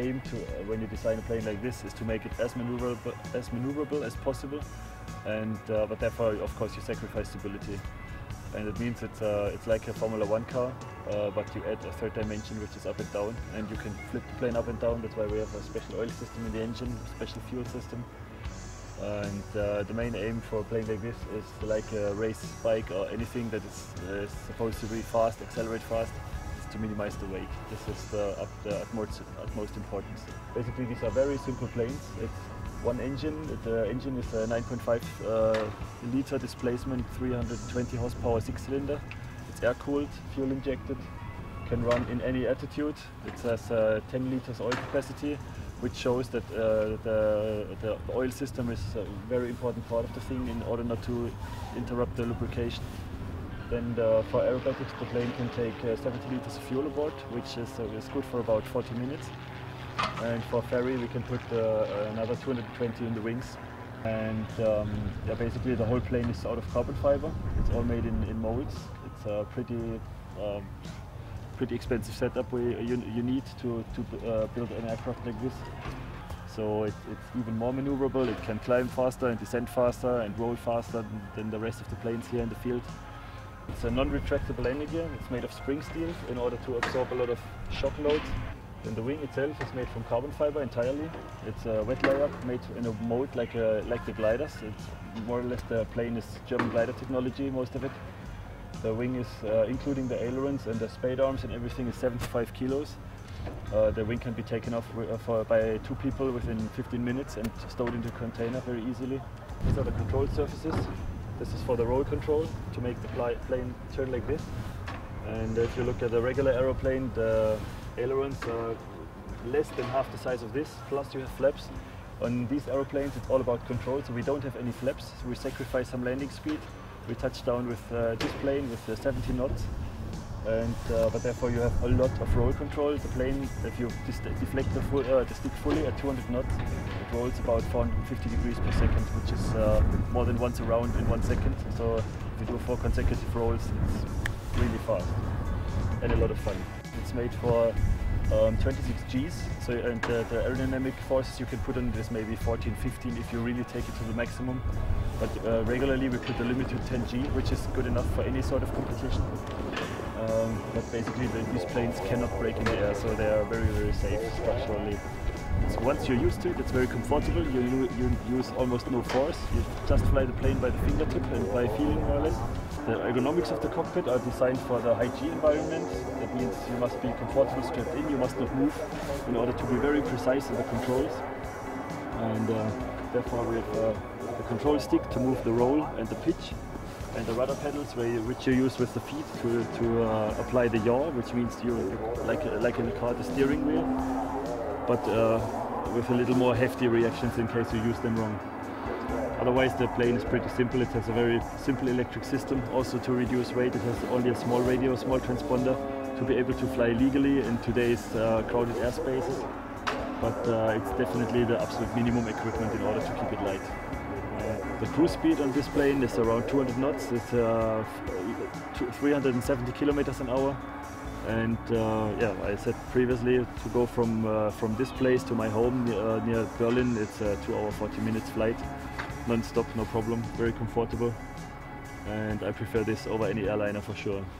aim to when you design a plane like this is to make it as maneuverable as possible, and but therefore of course you sacrifice stability, and it means it's like a Formula 1 car, but you add a third dimension which is up and down, and you can flip the plane up and down. That's why we have a special oil system in the engine, special fuel system. And the main aim for a plane like this is like a race bike or anything that is supposed to be fast, accelerate fast, is to minimize the wake. This is the utmost importance. Basically, these are very simple planes. It's one engine. The engine is a 9.5 liter displacement, 320 horsepower, 6-cylinder. It's air-cooled, fuel-injected, can run in any attitude. It has 10 liters oil capacity, which shows that the oil system is a very important part of the thing in order not to interrupt the lubrication. Then for aerobatics, the plane can take 70 liters of fuel aboard, which is good for about 40 minutes. And for ferry, we can put another 220 in the wings. And yeah, basically the whole plane is out of carbon fiber. It's all made in molds. It's a pretty expensive setup you need to build an aircraft like this. So it's even more maneuverable. It can climb faster and descend faster and roll faster than the rest of the planes here in the field. It's a non-retractable landing gear. It's made of spring steel in order to absorb a lot of shock loads. And the wing itself is made from carbon fiber entirely. It's a wet layup made in a mold like the gliders. It's more or less the plane is German glider technology, most of it. The wing is, including the ailerons and the spade arms and everything, is 75 kilos. The wing can be taken off by 2 people within 15 minutes and stowed into a container very easily. These are the control surfaces. This is for the roll control, to make the plane turn like this. And if you look at a regular aeroplane, the ailerons are less than half the size of this, plus you have flaps. On these aeroplanes, it's all about control, so we don't have any flaps. So we sacrifice some landing speed. We touched down with this plane with 70 knots, and but therefore you have a lot of roll control. The plane, if you deflect the stick fully at 200 knots, it rolls about 450 degrees per second, which is more than once around in 1 second. So if you do 4 consecutive rolls, it's really fast and a lot of fun. It's made for 26 Gs, so and the aerodynamic forces you can put on this maybe 14, 15 if you really take it to the maximum. But regularly we put the limit to 10 G, which is good enough for any sort of competition. But basically these planes cannot break in the air, so they are very, very safe structurally. So once you're used to it, it's very comfortable. You use almost no force. You just fly the plane by the fingertip and by feeling, more or less. The ergonomics of the cockpit are designed for the high-G environment. That means you must be comfortable strapped in. You must not move in order to be very precise in the controls. And therefore we have the control stick to move the roll and the pitch, and the rudder pedals which you use with the feet to apply the yaw, which means you like in the car the steering wheel, but with a little more hefty reactions in case you use them wrong. Otherwise the plane is pretty simple. It has a very simple electric system also to reduce weight. It has only a small radio, a small transponder to be able to fly legally in today's crowded airspaces. But it's definitely the absolute minimum equipment in order to keep it light. The cruise speed on this plane is around 200 knots. It's 370 kilometers an hour. And yeah, I said previously, to go from this place to my home near Berlin, it's a 2 hour 40 minutes flight. Non-stop, no problem, very comfortable, and I prefer this over any airliner for sure.